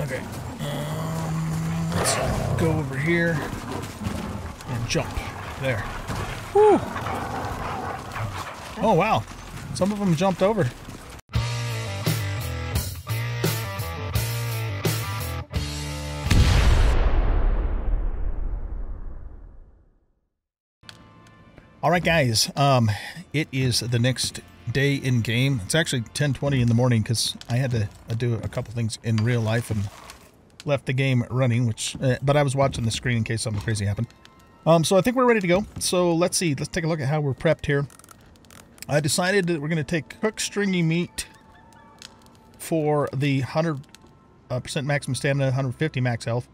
Okay. Let's go over here and jump. There. Whew. Oh, wow. Some of them jumped over. All right, guys, it is the next day in game. It's actually 10:20 in the morning because I had to do a couple things in real life and left the game running, which, but I was watching the screen in case something crazy happened. So I think we're ready to go. So let's see. Let's take a look at how we're prepped here. I decided that we're going to take cooked stringy meat for the 100% maximum stamina, 150 max health.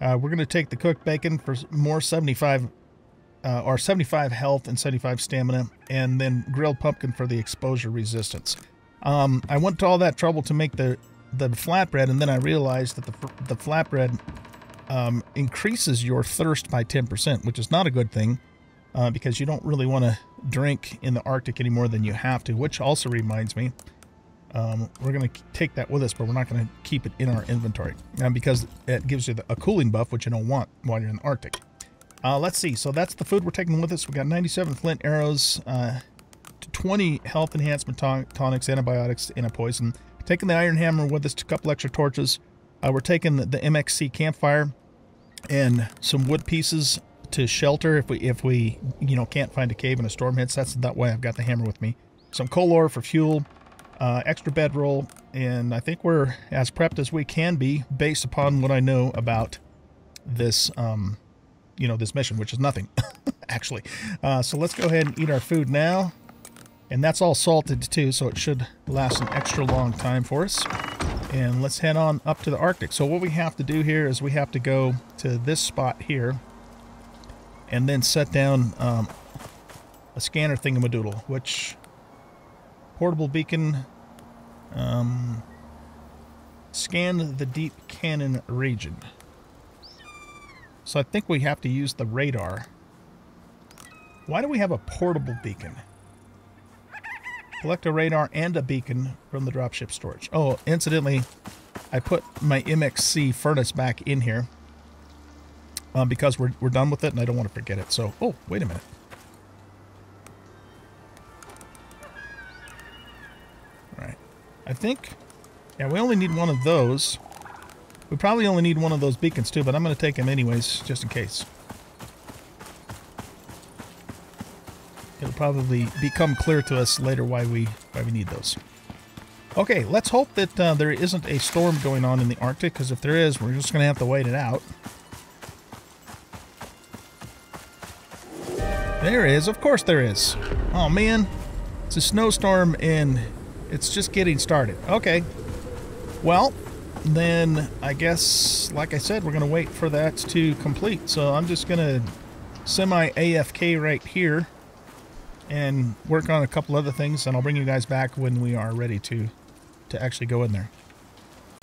We're going to take the cooked bacon for more 75 health and 75 stamina, and then grilled pumpkin for the exposure resistance. I went to all that trouble to make the flatbread, and then I realized that the flatbread increases your thirst by 10%, which is not a good thing because you don't really want to drink in the Arctic any more than you have to, which also reminds me, we're going to take that with us, but we're not going to keep it in our inventory because it gives you a cooling buff, which you don't want while you're in the Arctic. Let's see. So that's the food we're taking with us. We got 97 flint arrows, 20 health enhancement tonics, antibiotics, and a poison. Taking the iron hammer with us, a couple extra torches. We're taking the MXC campfire and some wood pieces to shelter if we can't find a cave and a storm hits. That's that way I've got the hammer with me. Some coal ore for fuel, extra bedroll, and I think we're as prepped as we can be based upon what I know about this. This mission, which is nothing, actually. So let's go ahead and eat our food now. And that's all salted, too, so it should last an extra long time for us. And let's head on up to the Arctic. So what we have to do here is we have to go to this spot here and then set down a scanner thingamadoodle, which portable beacon scan the Deep Canyon region. So I think we have to use the radar. Why do we have a portable beacon? Collect a radar and a beacon from the dropship storage. Oh, incidentally, I put my MXC furnace back in here because we're done with it and I don't want to forget it. So, oh, wait a minute. All right. I think, yeah, we only need one of those. We probably only need one of those beacons too, but I'm going to take them anyways, just in case. It'll probably become clear to us later why we need those. Okay, let's hope that there isn't a storm going on in the Arctic, because if there is, we're just going to have to wait it out. There is, of course there is. Oh man, it's a snowstorm and it's just getting started. Okay, well, then I guess, like I said, we're going to wait for that to complete. So I'm just going to semi-AFK right here and work on a couple other things, and I'll bring you guys back when we are ready to actually go in there.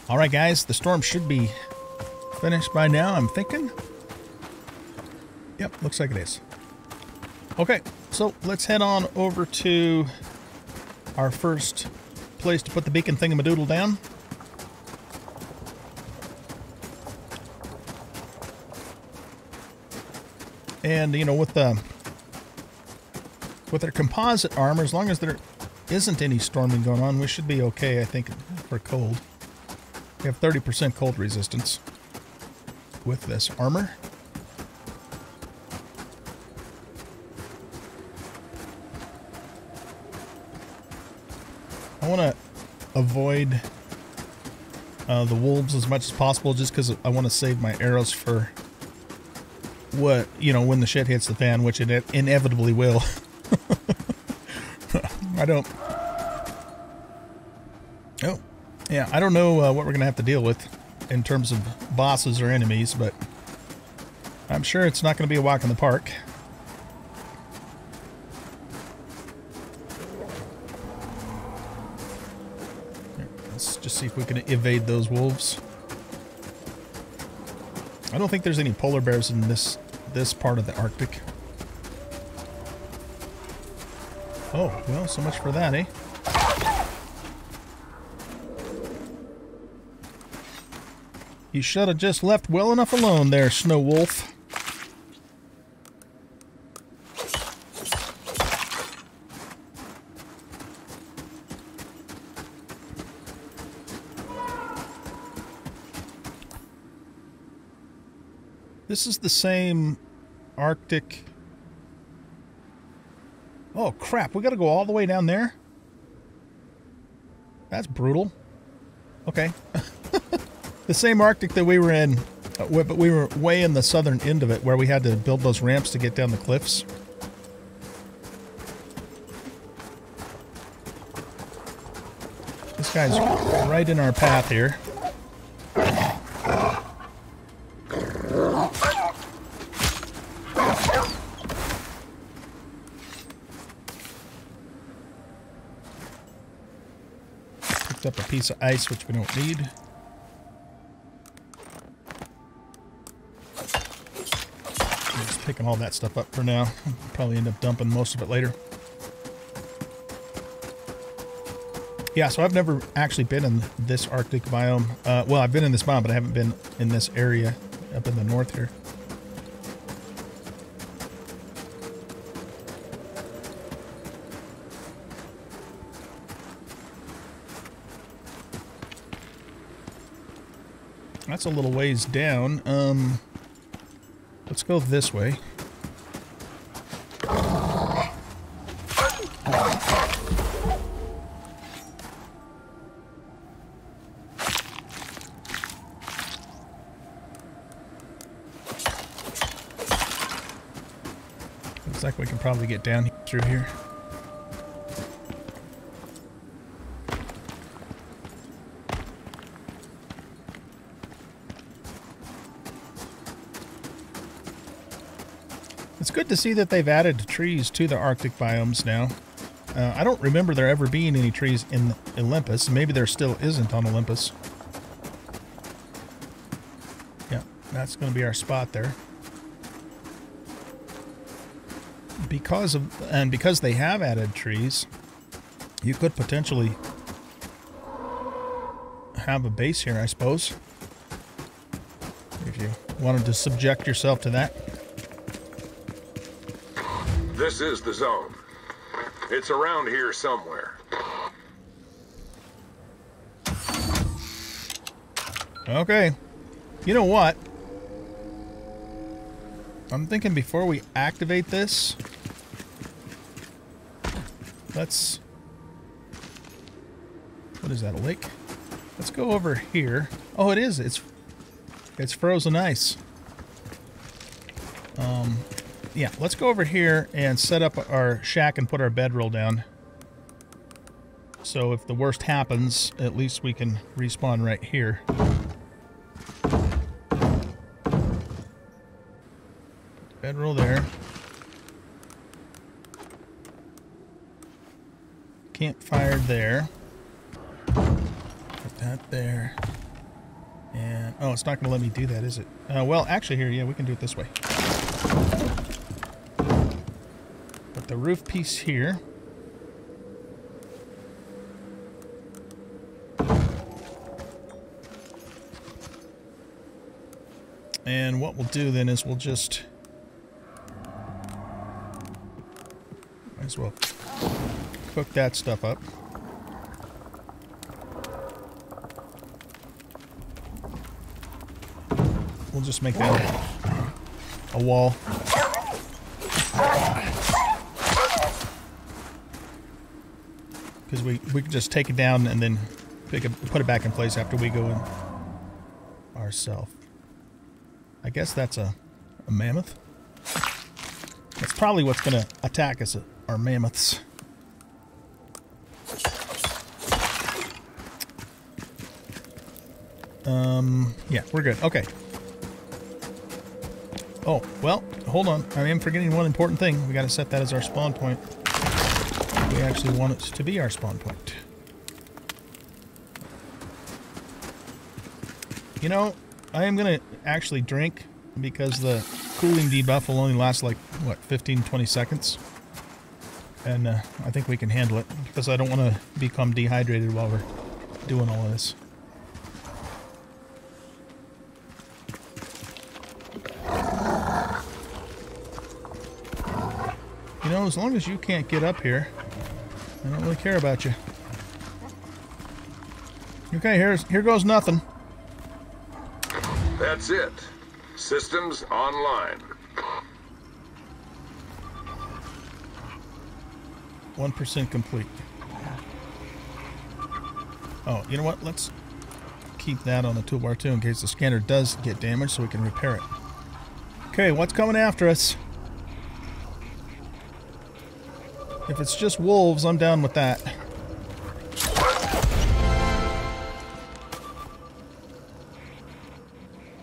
All right, guys, the storm should be finished by now, I'm thinking. Yep, looks like it is. Okay, so let's head on over to our first place to put the beacon thingamadoodle down. And, you know, with their composite armor, as long as there isn't any storming going on, we should be okay, I think, for cold. We have 30% cold resistance with this armor. I want to avoid the wolves as much as possible just because I want to save my arrows for... what, you know, when the shit hits the fan, which it inevitably will. I don't know what we're gonna have to deal with in terms of bosses or enemies, but I'm sure it's not gonna be a walk in the park. Let's just see if we can evade those wolves. I don't think there's any polar bears in this part of the Arctic. Oh, well, so much for that, eh? You should have just left well enough alone there, Snow Wolf. This is the same Arctic... Oh, crap. We got to go all the way down there? That's brutal. Okay. The same Arctic that we were in, but we were way in the southern end of it where we had to build those ramps to get down the cliffs. This guy's right in our path here. Picked up a piece of ice, which we don't need. Picking all that stuff up for now. Probably end up dumping most of it later. Yeah, so I've never actually been in this Arctic biome. Well, I've been in this biome, but I haven't been in this area up in the north here. That's a little ways down. Let's go this way. Looks like we can probably get down through here. It's good to see that they've added trees to the Arctic biomes now. I don't remember there ever being any trees in Olympus. Maybe there still isn't on Olympus. Yeah, that's going to be our spot there. Because they have added trees, you could potentially have a base here, I suppose, if you wanted to subject yourself to that. This is the zone. It's around here somewhere. Okay. You know what? I'm thinking before we activate this, let's... What is that, a lake? Let's go over here. Oh, it is. It's frozen ice. Yeah, let's go over here and set up our shack and put our bedroll down. So if the worst happens, at least we can respawn right here. Bedroll there. Campfire there. Put that there. And, oh, it's not going to let me do that, is it? Well, actually here, yeah, we can do it this way. The roof piece here. And what we'll do then is we'll just... Might as well cook that stuff up. We'll just make that a wall. Because we can just take it down and then put it back in place after we go in ourselves. I guess that's a mammoth. That's probably what's going to attack us, our mammoths. Yeah, we're good. Okay. Oh, well, hold on. I am forgetting one important thing. We got to set that as our spawn point. We actually want it to be our spawn point. You know, I am going to actually drink because the cooling debuff will only last like, what, 15, 20 seconds? And I think we can handle it because I don't want to become dehydrated while we're doing all of this. You know, as long as you can't get up here, I don't really care about you. Okay, here goes nothing. That's it. Systems online. 1% complete. Oh, you know what? Let's keep that on the toolbar too in case the scanner does get damaged so we can repair it. Okay, what's coming after us? If it's just wolves, I'm down with that.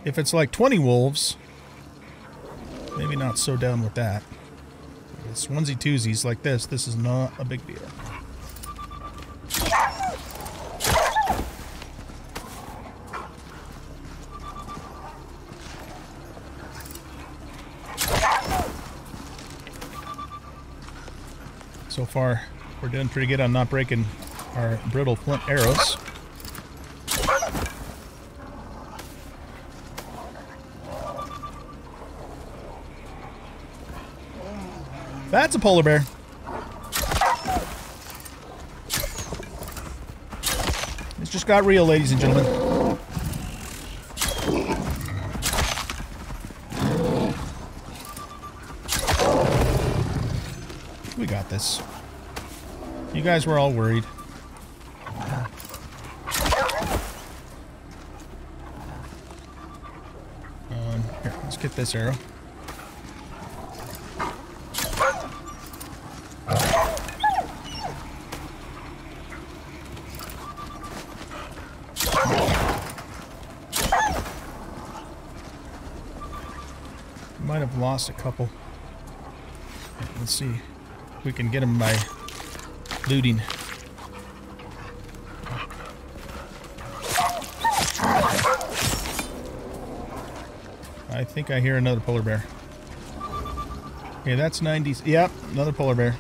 If it's like 20 wolves, maybe not so down with that. If it's onesie twosies like this, this is not a big deal. So far, we're doing pretty good on not breaking our brittle flint arrows. That's a polar bear. It's just got real, ladies and gentlemen. You guys were all worried. Here, let's get this arrow. Might have lost a couple. Let's see. We can get them by looting. I think I hear another polar bear. Okay, that's 90s. Yep, another polar bear.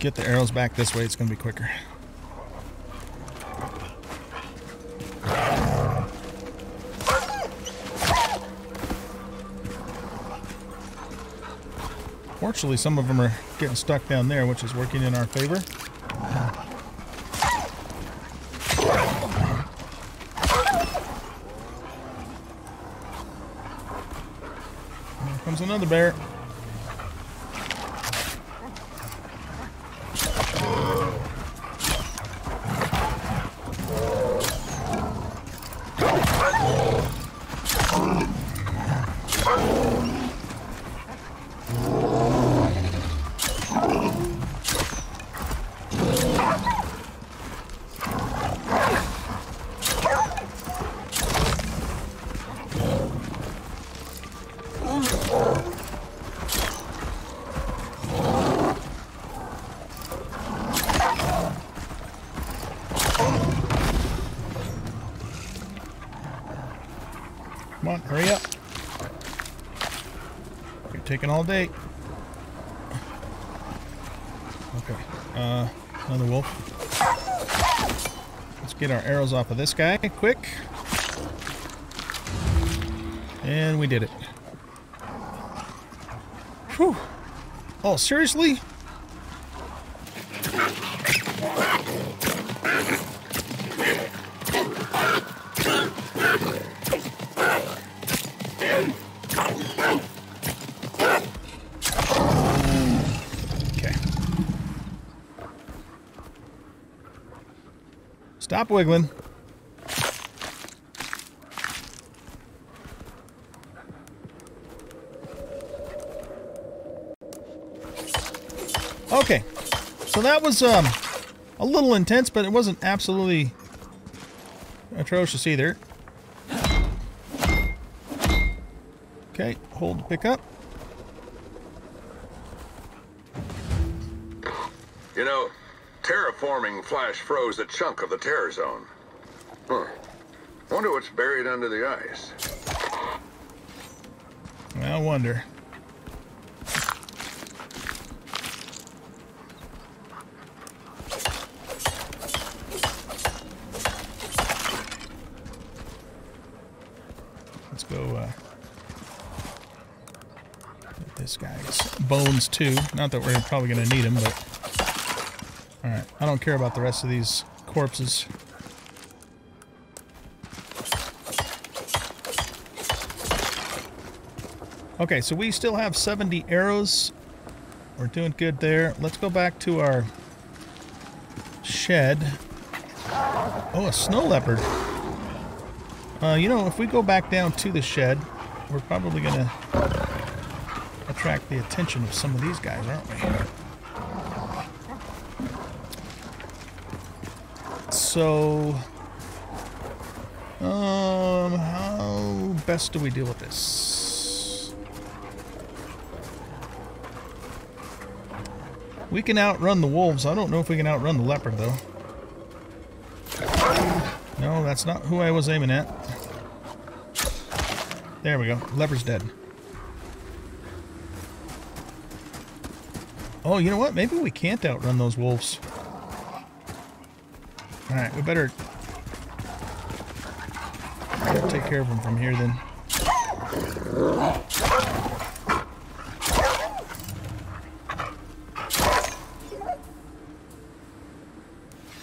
Get the arrows back this way, it's going to be quicker. Fortunately, some of them are getting stuck down there, which is working in our favor. Here comes another bear. Come on, hurry up. You're taking all day. Okay, another wolf. Let's get our arrows off of this guy, quick. And we did it. Whew. Oh, seriously? Stop wiggling. Okay, so that was a little intense, but it wasn't absolutely atrocious either. Okay, hold to pick up. forming flash froze a chunk of the terror zone. Huh. Wonder what's buried under the ice. I wonder. Let's go get this guy's bones too. Not that we're probably going to need them, but... Alright, I don't care about the rest of these corpses. Okay, so we still have 70 arrows. We're doing good there. Let's go back to our shed. Oh, a snow leopard. You know, if we go back down to the shed, we're probably going to attract the attention of some of these guys, aren't we? So, how best do we deal with this? We can outrun the wolves. I don't know if we can outrun the leopard, though. No, that's not who I was aiming at. There we go. Leopard's dead. Oh, you know what? Maybe we can't outrun those wolves. Alright, we better take care of them from here, then.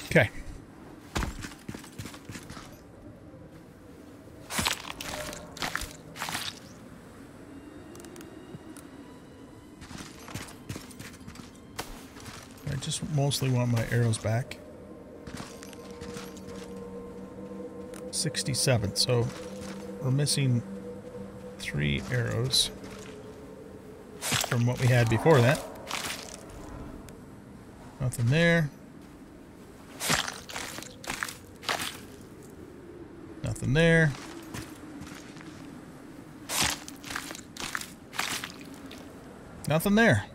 Okay. I just mostly want my arrows back. 67, so we're missing 3 arrows from what we had before that. Nothing there. Nothing there. Nothing there.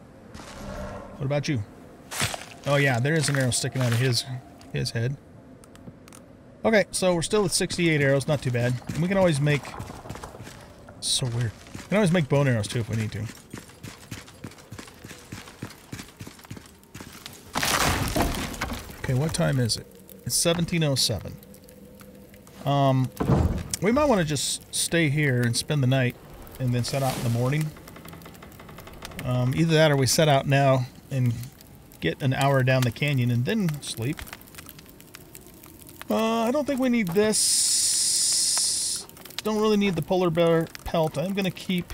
What about you? Oh yeah, there is an arrow sticking out of his head. Okay, so we're still at 68 arrows, not too bad. And we can always make... So weird. We can always make bone arrows too if we need to. Okay, what time is it? It's 17:07. We might want to just stay here and spend the night and then set out in the morning. Either that or we set out now and get an hour down the canyon and then sleep. I don't think we need this. Don't really need the polar bear pelt. I'm going to keep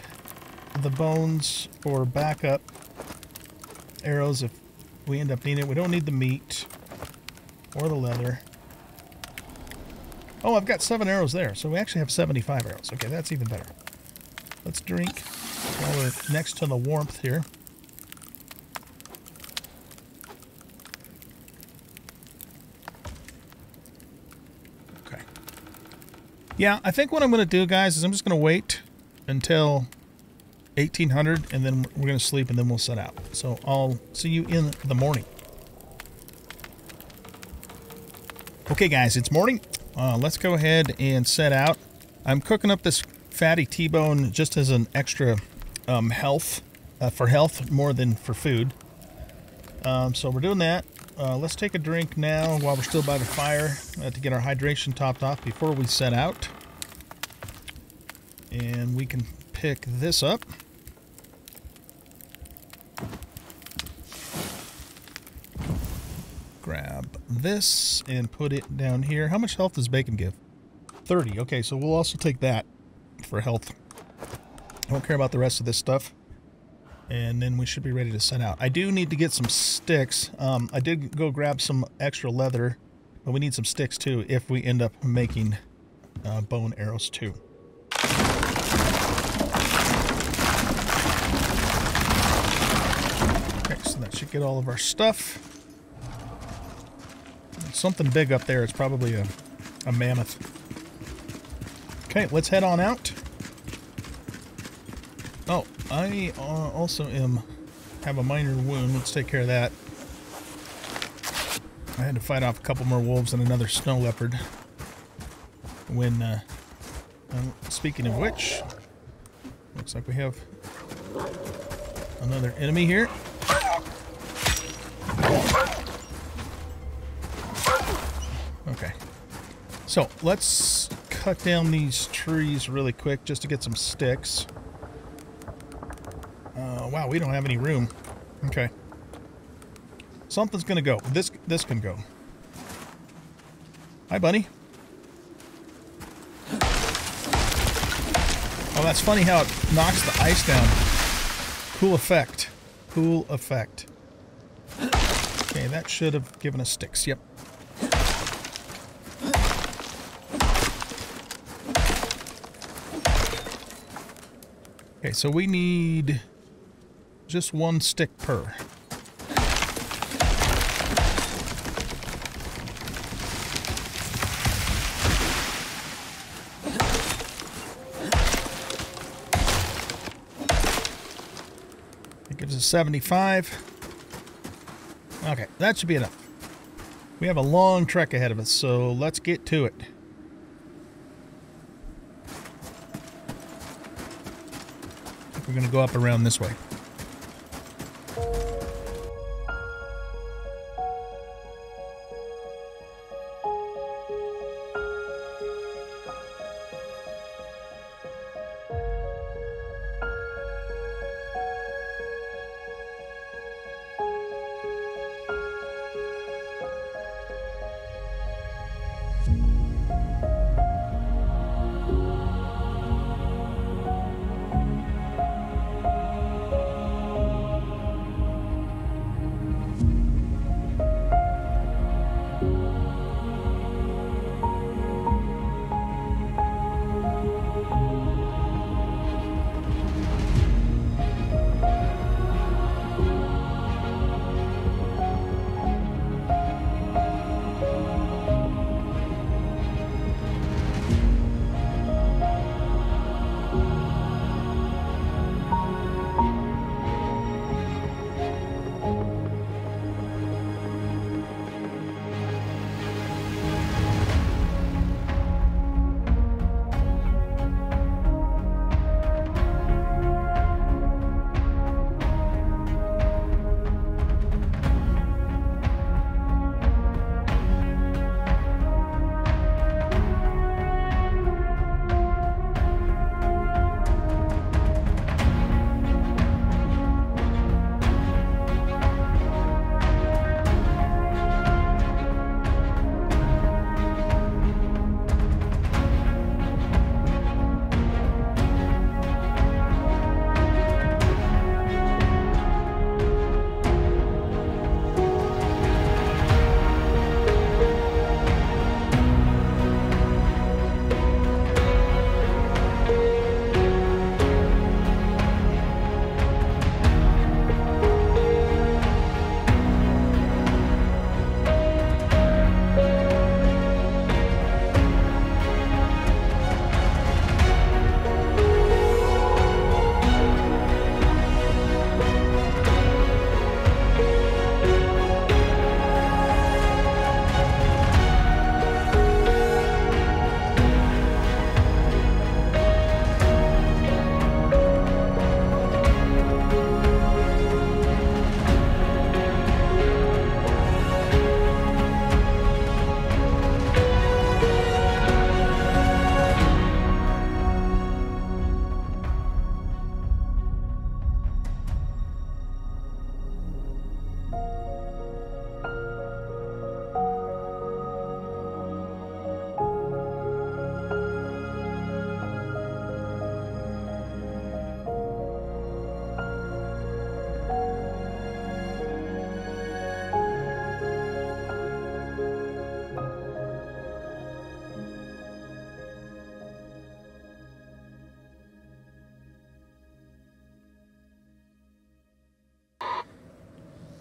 the bones for backup arrows if we end up needing it. We don't need the meat or the leather. Oh, I've got 7 arrows there, so we actually have 75 arrows. Okay, that's even better. Let's drink while we're next to the warmth here. Okay. Yeah, I think what I'm going to do, guys, is I'm just going to wait until 1800, and then we're going to sleep, and then we'll set out. So I'll see you in the morning. Okay, guys, it's morning. Let's go ahead and set out. I'm cooking up this fatty T-bone just as an extra for health more than for food. So we're doing that. Let's take a drink now while we're still by the fire to get our hydration topped off before we set out. And we can pick this up. Grab this and put it down here. How much health does bacon give? 30. Okay, so we'll also take that for health. I don't care about the rest of this stuff. And then we should be ready to set out. I do need to get some sticks. I did go grab some extra leather, but we need some sticks too if we end up making bone arrows too. Okay, so that should get all of our stuff. Something big up there. It's probably a mammoth. Okay, let's head on out. Oh, I also have a minor wound. Let's take care of that. I had to fight off a couple more wolves and another snow leopard. When, speaking of which, looks like we have another enemy here. Okay. So, let's cut down these trees really quick just to get some sticks. Wow, we don't have any room. Okay. Something's gonna go. This can go. Hi, bunny. Oh, that's funny how it knocks the ice down. Cool effect. Cool effect. Okay, that should have given us sticks. Yep. Okay, so we need just one stick per. It gives us 75. Okay, that should be enough. We have a long trek ahead of us, so let's get to it. We're going to go up around this way.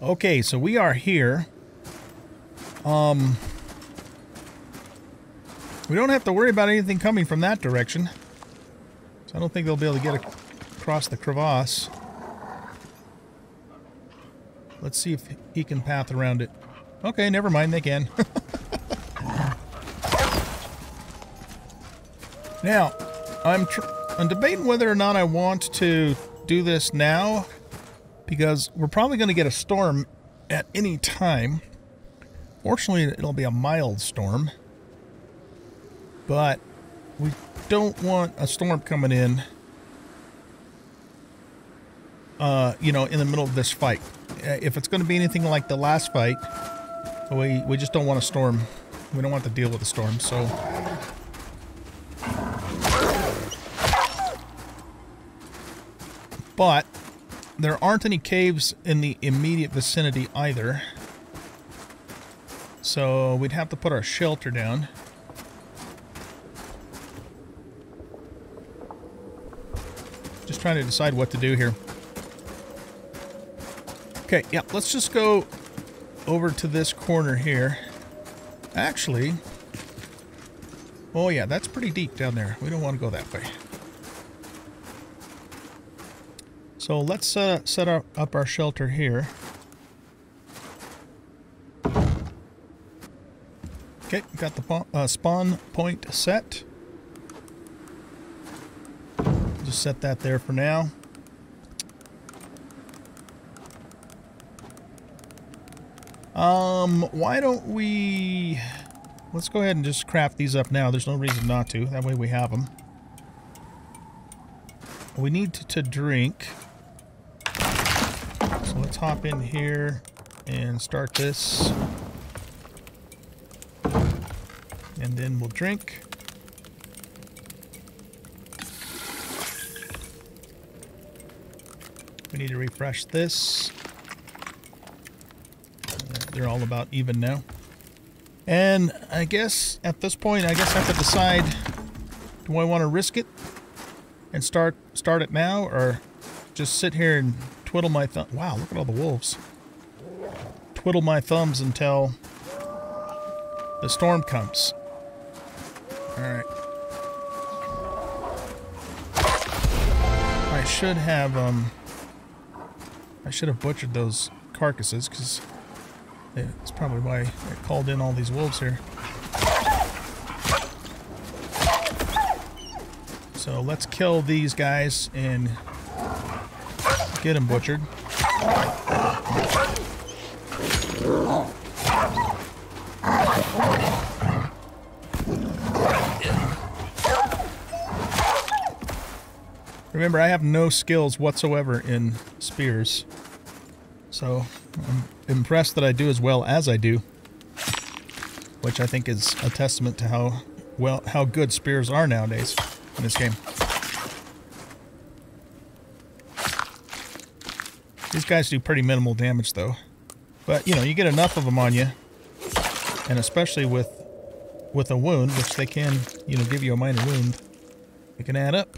Okay, so we are here. We don't have to worry about anything coming from that direction. So I don't think they'll be able to get across the crevasse. Let's see if he can path around it. Okay, never mind, they can. Now, I'm debating whether or not I want to do this now, because we're probably going to get a storm at any time. Fortunately, it'll be a mild storm, but we don't want a storm coming in, you know, in the middle of this fight. If it's going to be anything like the last fight, we just don't want a storm. We don't want to deal with a storm, so... But there aren't any caves in the immediate vicinity either. So we'd have to put our shelter down. Just trying to decide what to do here. Okay, yeah, let's just go over to this corner here. Actually, oh yeah, that's pretty deep down there. We don't want to go that way. So let's set up our shelter here. Okay, got the spawn point set. Just set that there for now. Why don't we... Let's go ahead and just craft these up now. There's no reason not to. That way we have them. We need to drink. So let's hop in here and start this. And then we'll drink. We need to refresh this. They're all about even now. And I guess at this point, I guess I have to decide, do I want to risk it and start it now, or just sit here and twiddle my thumb? Wow, look at all the wolves. Twiddle my thumbs until the storm comes. All right. I should have butchered those carcasses, because it's probably why I called in all these wolves here. So let's kill these guys and get them butchered. Remember, I have no skills whatsoever in spears, so I'm impressed that I do as well as I do, which I think is a testament to how good spears are nowadays in this game. These guys do pretty minimal damage though, but you know, you get enough of them on you, and especially with a wound, which they can, you know, give you a minor wound, it can add up.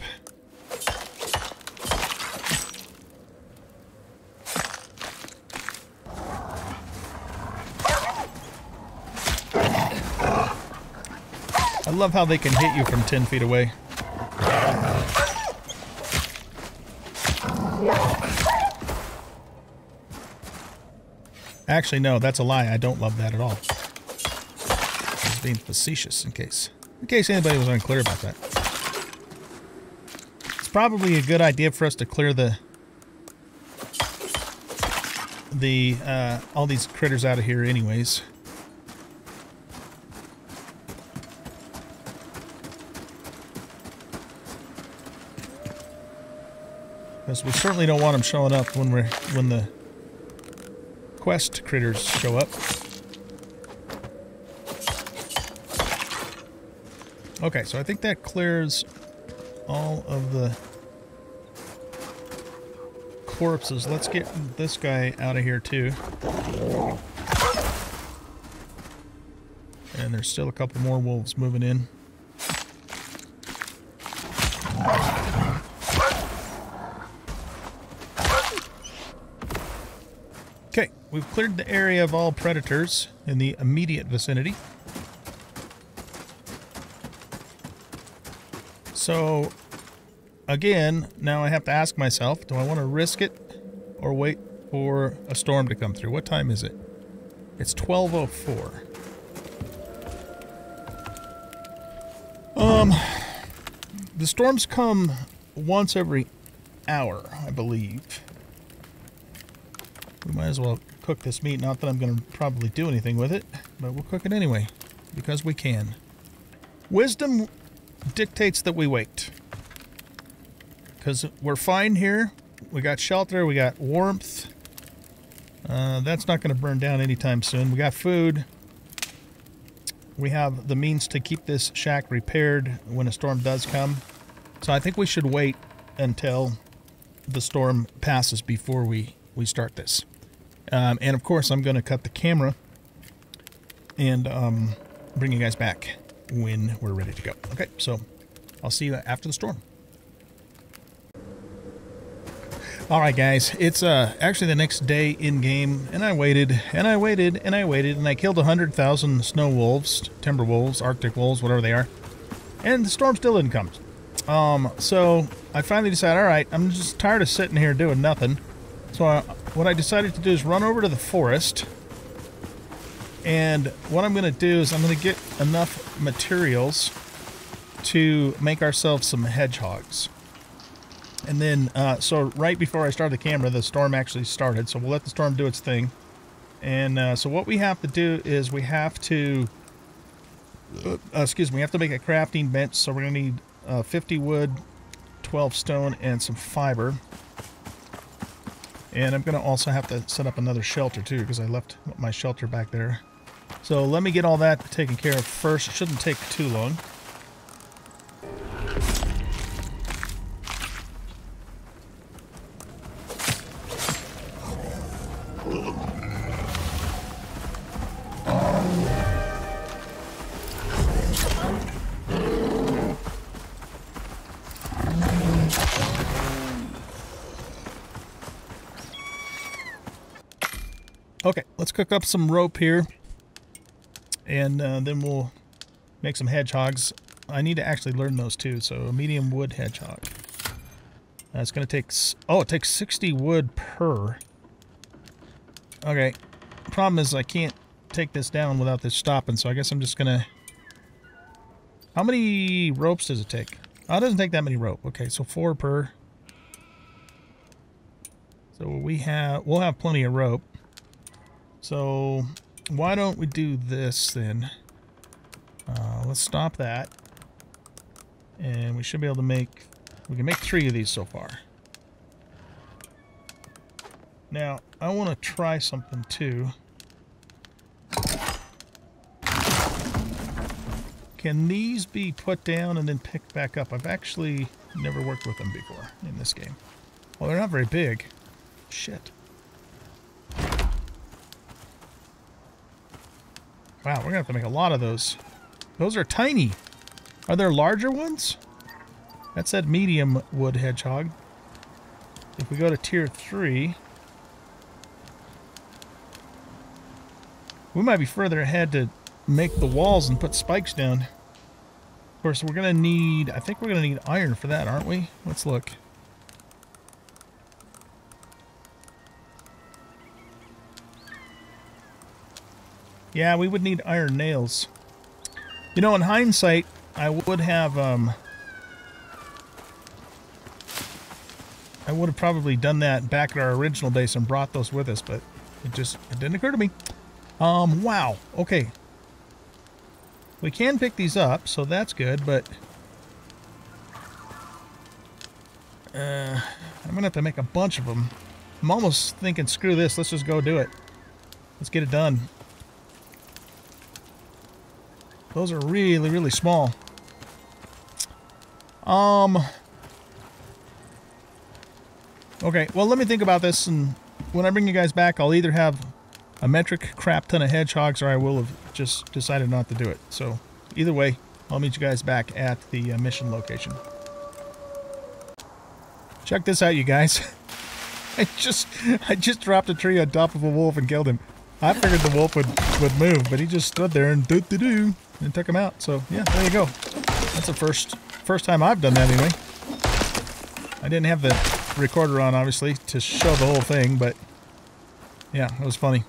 I love how they can hit you from 10 feet away. Actually, no, that's a lie. I don't love that at all. I was being facetious in case anybody was unclear about that. It's probably a good idea for us to clear all these critters out of here anyways. Because we certainly don't want them showing up when the quest critters show up. Okay, so I think that clears all of the corpses. Let's get this guy out of here too. And there's still a couple more wolves moving in. Okay, we've cleared the area of all predators in the immediate vicinity. So, again, now I have to ask myself, do I want to risk it or wait for a storm to come through? What time is it? It's 12:04. The storms come once every hour, I believe. We might as well cook this meat. Not that I'm going to probably do anything with it, but we'll cook it anyway, because we can. Wisdom dictates that we wait. Because we're fine here. We got shelter. We got warmth. That's not going to burn down anytime soon. We got food. We have the means to keep this shack repaired when a storm does come. So I think we should wait until the storm passes before we start this. And of course, I'm going to cut the camera and bring you guys back when we're ready to go. Okay, so I'll see you after the storm. All right, guys, it's actually the next day in game, and I waited, and I waited, and I waited, and I killed 100,000 snow wolves, timber wolves, arctic wolves, whatever they are, and the storm still didn't come. So I finally decided, all right, I'm just tired of sitting here doing nothing. So what I decided to do is run over to the forest, and what I'm going to do is I'm going to get enough materials to make ourselves some hedgehogs. And then, so right before I started the camera, the storm actually started. So we'll let the storm do its thing. And so what we have to do is we have to, we have to make a crafting bench. So we're going to need 50 wood, 12 stone, and some fiber. And I'm going to also have to set up another shelter too, because I left my shelter back there. So let me get all that taken care of first. It shouldn't take too long. Okay, let's cook up some rope here, and then we'll make some hedgehogs. I need to actually learn those too, so a medium wood hedgehog. It's going to take, oh, it takes 60 wood per. Okay, problem is I can't take this down without this stopping, so I guess I'm just going to... How many ropes does it take? Oh, it doesn't take that many rope. Okay, so 4 per. So we'll have plenty of rope. So why don't we do this then? Let's stop that, and we should be able to make, we can make 3 of these so far. Now I want to try something too. Can these be put down and then picked back up? I've actually never worked with them before in this game. Well, they're not very big. Shit. Wow, we're going to have to make a lot of those. Those are tiny. Are there larger ones? That said medium wood hedgehog. If we go to tier 3, we might be further ahead to make the walls and put spikes down. Of course, we're going to need, I think we're going to need iron for that, aren't we? Let's look. Yeah, we would need iron nails. You know, in hindsight, I would have probably done that back at our original base and brought those with us, but it didn't occur to me. Wow. Okay. We can pick these up, so that's good, but I'm gonna have to make a bunch of them. I'm almost thinking, screw this. Let's just go do it. Let's get it done. Those are really, really small. Okay, well, let me think about this, and when I bring you guys back, I'll either have a metric crap ton of hedgehogs, or I will have just decided not to do it. So, either way, I'll meet you guys back at the mission location. Check this out, you guys. I just dropped a tree on top of a wolf and killed him. I figured the wolf would move, but he just stood there and doo-doo-doo and took him out. So, yeah, there you go. That's the first time I've done that anyway. I didn't have the recorder on, obviously, to show the whole thing, but yeah, it was funny.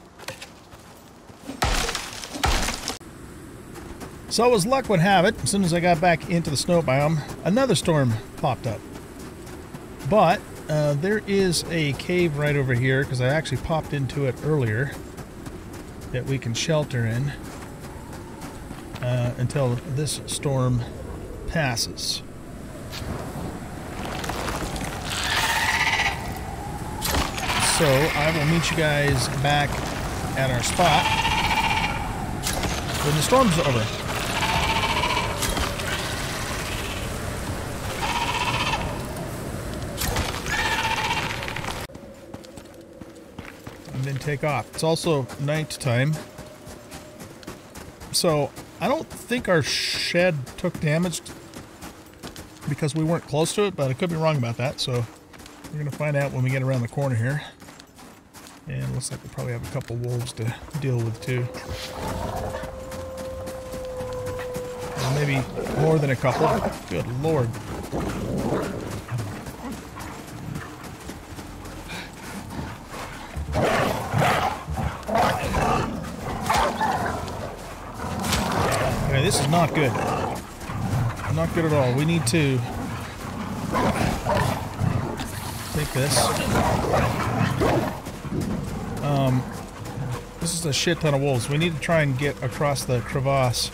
So as luck would have it, as soon as I got back into the snow biome, another storm popped up. But there is a cave right over here, because I actually popped into it earlier, that we can shelter in until this storm passes. So I will meet you guys back at our spot when the storm's over. Take off. It's also night time, so I don't think our shed took damage because we weren't close to it, but I could be wrong about that, so we're gonna find out when we get around the corner here. And it looks like we'll probably have a couple wolves to deal with too, and maybe more than a couple. Good lord. This is not good. Not good at all. We need to take this. This is a shit ton of wolves. We need to try and get across the crevasse.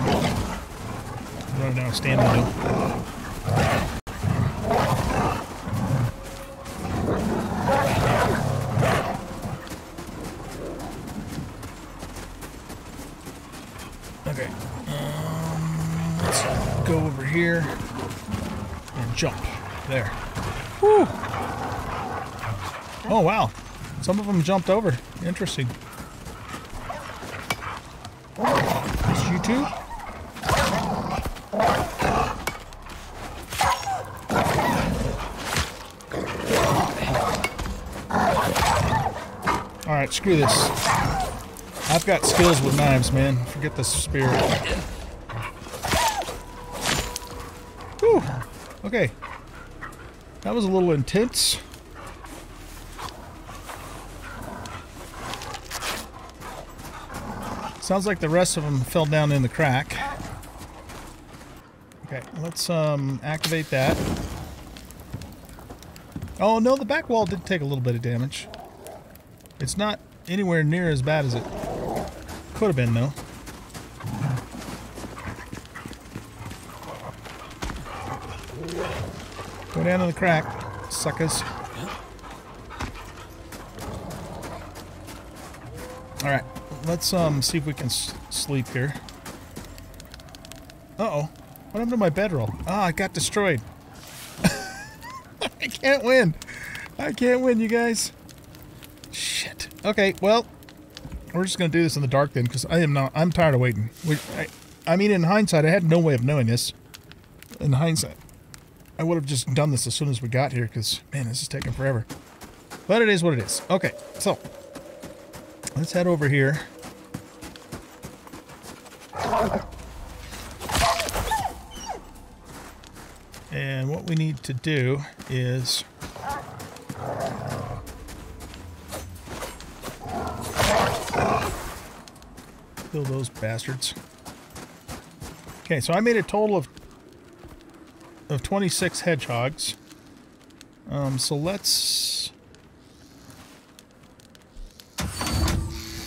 Right now, stand by. Jump. There. Whew. Oh, wow. Some of them jumped over. Interesting. Is it you two? Alright, screw this. I've got skills with knives, man. Forget this spear. Whew. Okay, that was a little intense. Sounds like the rest of them fell down in the crack. Okay, let's activate that. Oh no, the back wall did take a little bit of damage. It's not anywhere near as bad as it could have been though. Go down to the crack, suckers. Alright, let's see if we can sleep here. Uh-oh. What happened to my bedroll? Ah, I got destroyed. I can't win. I can't win, you guys. Shit. Okay, well, we're just going to do this in the dark then, because I'm tired of waiting. I mean, in hindsight, I had no way of knowing this. In hindsight, I would have just done this as soon as we got here, because, man, this is taking forever. But it is what it is. Okay, so let's head over here. And what we need to do is... kill those bastards. Okay, so I made a total of 26 hedgehogs. So let's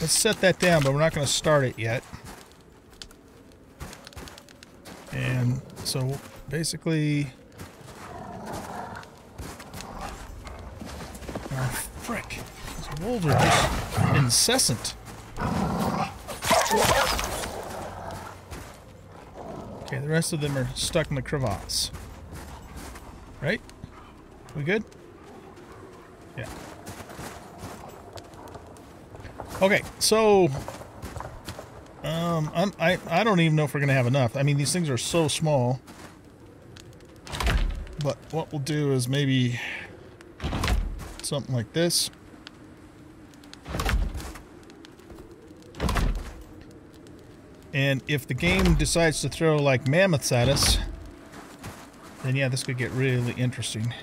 set that down, but we're not going to start it yet. And so basically, oh, frick, those wolves are just incessant. Okay, the rest of them are stuck in the crevasse. Right? We good? Yeah. Okay, so I don't even know if we're gonna have enough. I mean, these things are so small. But what we'll do is maybe something like this. And if the game decides to throw like mammoths at us, then yeah, this could get really interesting.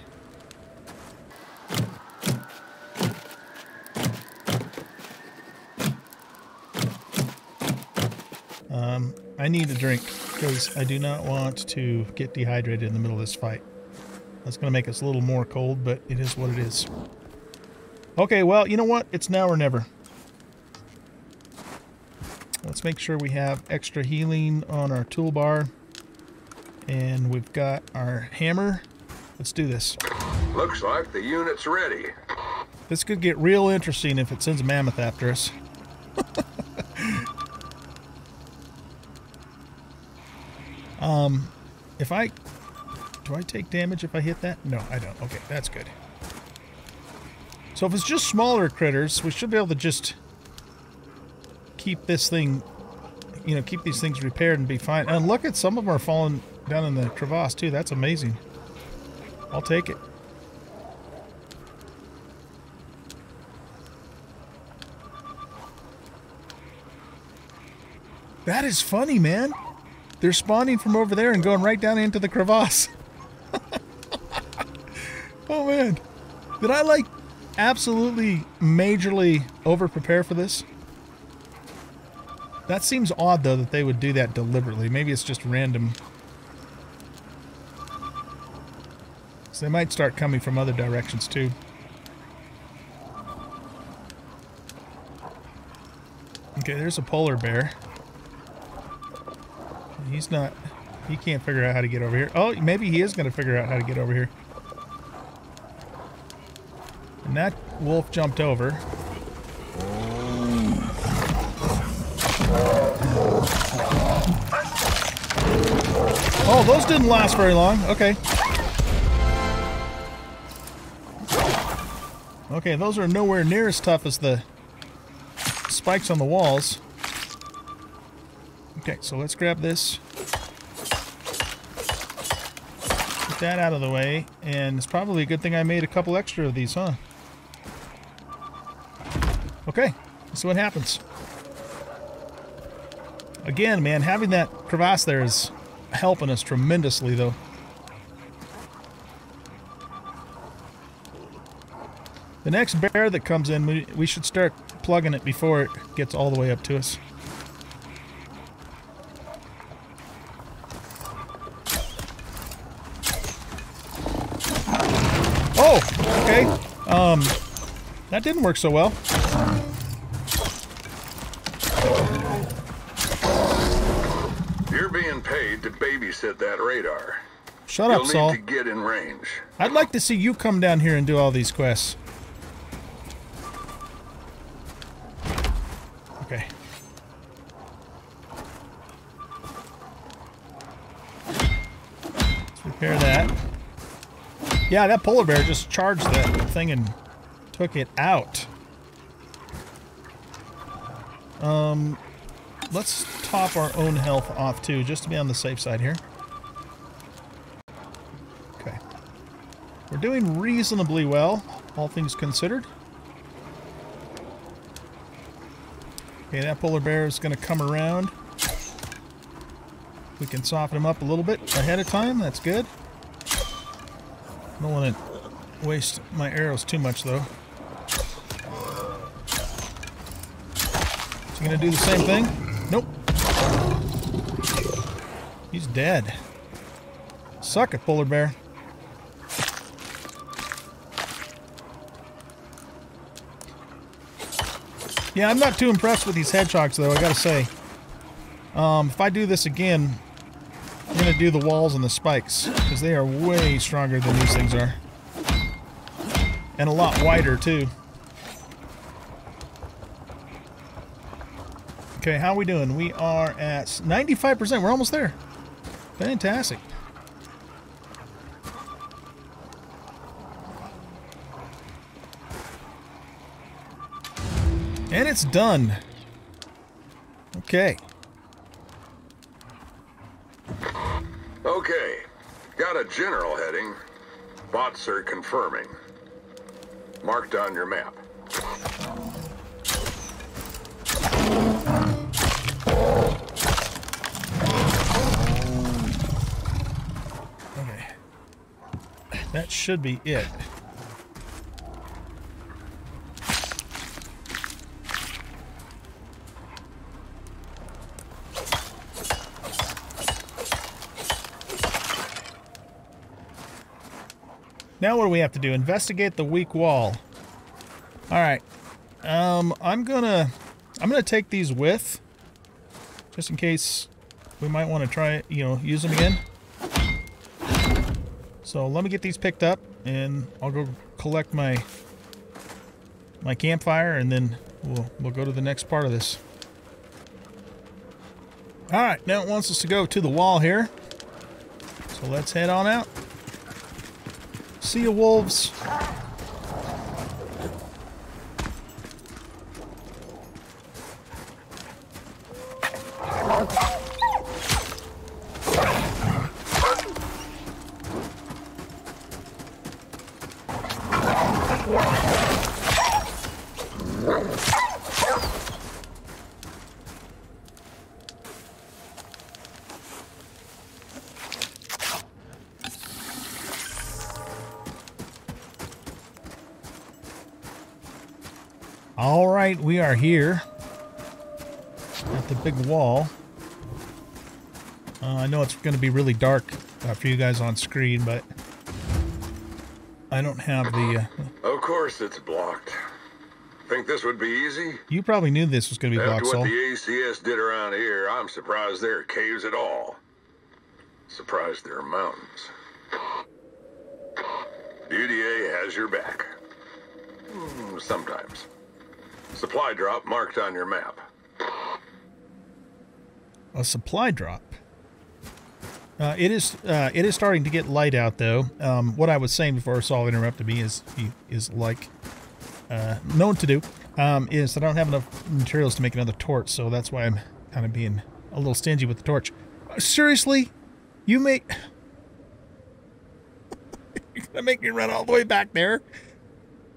I need a drink because I do not want to get dehydrated in the middle of this fight. That's going to make us a little more cold, but it is what it is. Okay, well, you know what? It's now or never. Let's make sure we have extra healing on our toolbar. And we've got our hammer. Let's do this. Looks like the unit's ready. This could get real interesting if it sends a mammoth after us. Do I take damage if I hit that? No, I don't. Okay, that's good. So if it's just smaller critters, we should be able to just keep this thing, you know, keep these things repaired and be fine. And look at some of them are falling down in the crevasse, too. That's amazing. I'll take it. That is funny, man. They're spawning from over there and going right down into the crevasse. Oh, man. Did I, like, absolutely majorly over-prepare for this? That seems odd, though, that they would do that deliberately. Maybe it's just random. So they might start coming from other directions, too. Okay, there's a polar bear. He's not... He can't figure out how to get over here. Oh, maybe he is going to figure out how to get over here. And that wolf jumped over. Oh, those didn't last very long. Okay. Okay, those are nowhere near as tough as the spikes on the walls. Okay, so let's grab this. Get that out of the way. And it's probably a good thing I made a couple extra of these, huh? Okay, let's see what happens. Again, man, having that crevasse there is helping us tremendously, though. The next bear that comes in, we should start plugging it before it gets all the way up to us. Oh, okay. That didn't work so well. You're being paid to babysit that radar. Shut up, Saul. You'll need to get in range. I'd like to see you come down here and do all these quests. Okay. Let's repair that. Yeah, that polar bear just charged that thing and took it out. Let's top our own health off, too, just to be on the safe side here. Okay. We're doing reasonably well, all things considered. Okay, that polar bear is going to come around. We can soften him up a little bit ahead of time. That's good. I don't want to waste my arrows too much, though. Is he going to do the same thing? Nope. He's dead. Suck it, polar bear. Yeah, I'm not too impressed with these hedgehogs, though, I gotta say. If I do this again... I'm going to do the walls and the spikes, because they are way stronger than these things are. And a lot wider, too. Okay, how are we doing? We are at 95%. We're almost there. Fantastic. And it's done. Okay. Okay, got a general heading. Bots are confirming. Marked on your map. Okay. That should be it. Now what do we have to do? Investigate the weak wall. Alright. I'm gonna take these with, just in case we might want to try, use them again. So let me get these picked up, and I'll go collect my campfire, and then we'll go to the next part of this. All right, now it wants us to go to the wall here, so let's head on out. See you, wolves. All right, we are here at the big wall. I know it's going to be really dark for you guys on screen, but I don't have the... Of course it's blocked. Think this would be easy? You probably knew this was going to be blocked, Sol. After what the ACS did around here, I'm surprised there are caves at all. Surprised there are mountains. UDA has your back. Sometimes. Supply drop marked on your map. A supply drop. It is starting to get light out, though. What I was saying before Saul interrupted me is that I don't have enough materials to make another torch, so that's why I'm kind of being a little stingy with the torch. Seriously, you make you're gonna make me run all the way back there.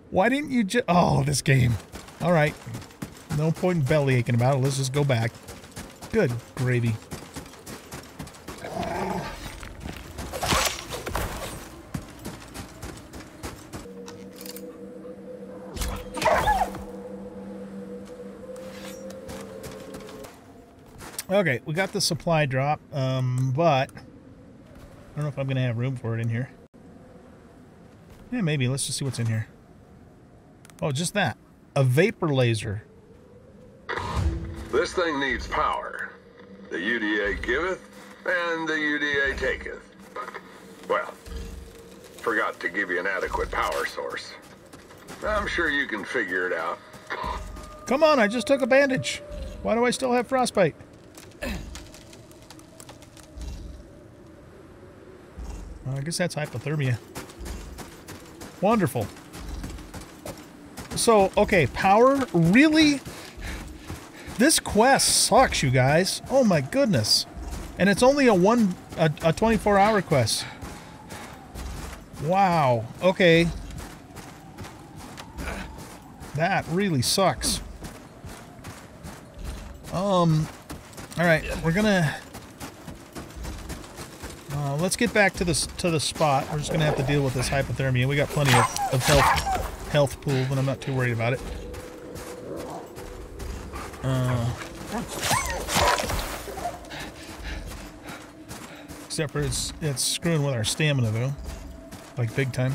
Why didn't you just? Oh, this game. All right, no point in belly aching about it. Let's just go back. Good gravy. Okay, we got the supply drop, but I don't know if I'm going to have room for it in here. Yeah, maybe. Let's just see what's in here. Oh, just that. A vapor laser. This thing needs power. The UDA giveth, and the UDA taketh. Well, forgot to give you an adequate power source. I'm sure you can figure it out. Come on, I just took a bandage. Why do I still have frostbite? I guess that's hypothermia. Wonderful. So, okay, power? Really? This quest sucks, you guys. Oh my goodness. And it's only a 24-hour quest. Wow. Okay. That really sucks. All right, we're gonna... let's get back to the spot. We're just gonna have to deal with this hypothermia. We got plenty of health pool, but I'm not too worried about it. Except for it's screwing with our stamina though, like big time.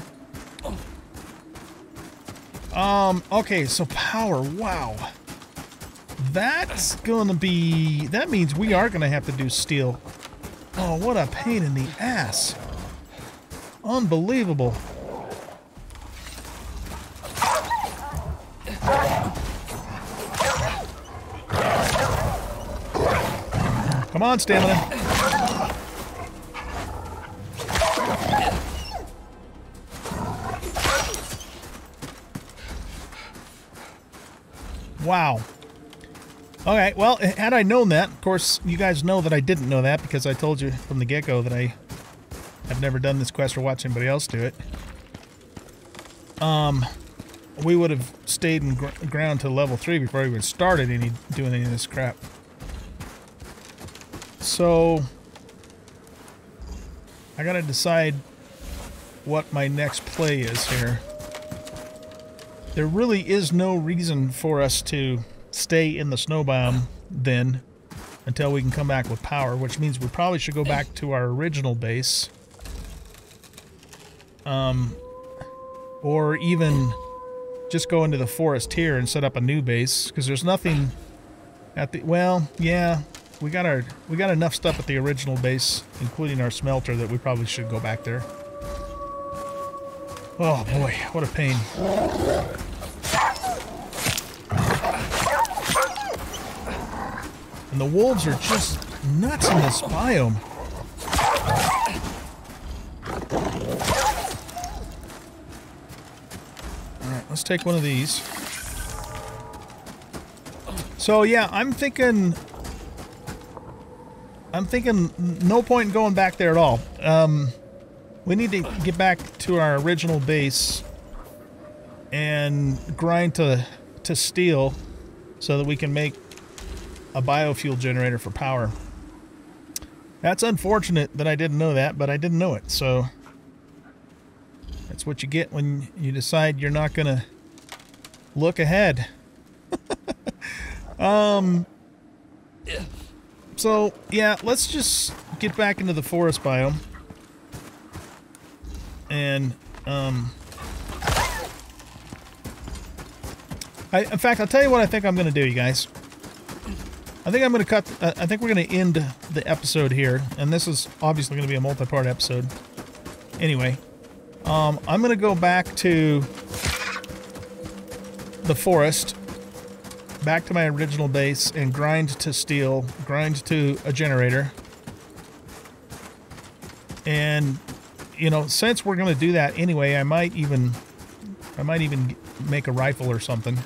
Okay, so power. Wow. That's gonna be. That means we are gonna have to do steel. Oh, what a pain in the ass! Unbelievable. Come on, stamina. Wow. All right, well, had I known that, of course, you guys know that I didn't know that because I told you from the get-go that I have never done this quest or watched anybody else do it. We would have stayed in ground to level 3 before we even started doing any of this crap. So, I gotta decide what my next play is here. There really is no reason for us to stay in the snow biome then until we can come back with power, which means we probably should go back to our original base. Or even just go into the forest here and set up a new base, because there's nothing at the... Well, yeah, we got enough stuff at the original base, including our smelter, that we probably should go back there. Oh boy, what a pain. And the wolves are just nuts in this biome. Alright, let's take one of these. So yeah, I'm thinking no point in going back there at all. We need to get back to our original base and grind to steel so that we can make a biofuel generator for power. That's unfortunate that I didn't know that, but I didn't know it. So that's what you get when you decide you're not going to look ahead. So yeah, let's just get back into the forest biome. And in fact, I'll tell you what I think I'm going to do, you guys. I think I'm going to cut... I think we're going to end the episode here. And this is obviously going to be a multi-part episode. Anyway, I'm going to go back to the forest, back to my original base, and grind to steel, grind to a generator. And, you know, since we're going to do that anyway, I might even make a rifle or something.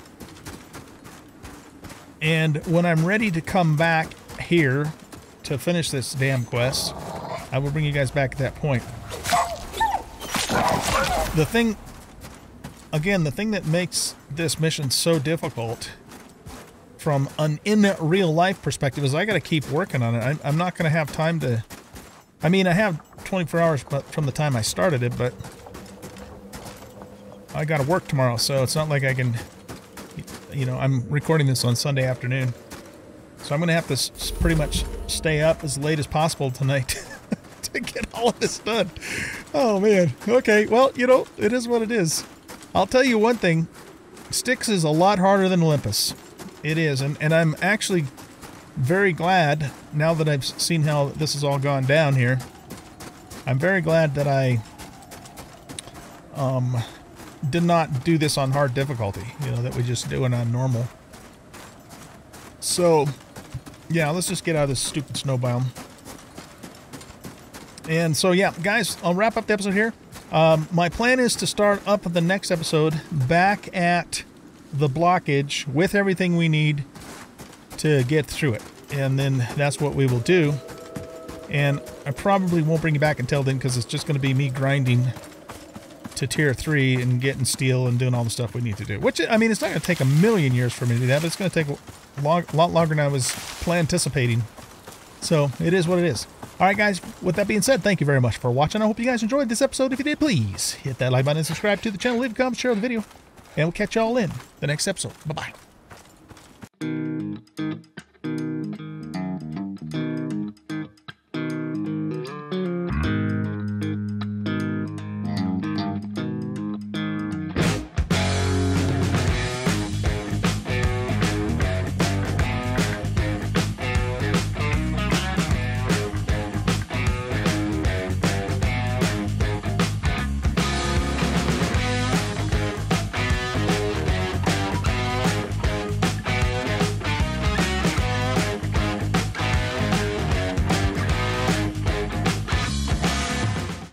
And when I'm ready to come back here to finish this damn quest, I will bring you guys back at that point. The thing that makes this mission so difficult from an in-real-life perspective is I got to keep working on it. I'm not going to have time to... I mean, I have 24 hours from the time I started it, but I got to work tomorrow, so it's not like I can... You know, I'm recording this on Sunday afternoon, so I'm going to have to pretty much stay up as late as possible tonight to get all of this done. Oh, man. Okay, well, you know, it is what it is. I'll tell you one thing. Styx is a lot harder than Olympus. It is, and I'm actually very glad, now that I've seen how this has all gone down here, I'm very glad that I... did not do this on hard difficulty, you know, that we just do it on normal. So, yeah, let's just get out of this stupid snow biome. And so, yeah, guys, I'll wrap up the episode here. My plan is to start up the next episode back at the blockage with everything we need to get through it. And then that's what we will do. And I probably won't bring you back until then, because it's just going to be me grinding to tier 3 and getting steel and doing all the stuff we need to do. Which, I mean, it's not going to take a million years for me to do that, but it's going to take a lot longer than I was anticipating. So, it is what it is. Alright guys, with that being said, thank you very much for watching. I hope you guys enjoyed this episode. If you did, please hit that like button and subscribe to the channel. Leave a comment, share the video, and we'll catch y'all in the next episode. Bye-bye.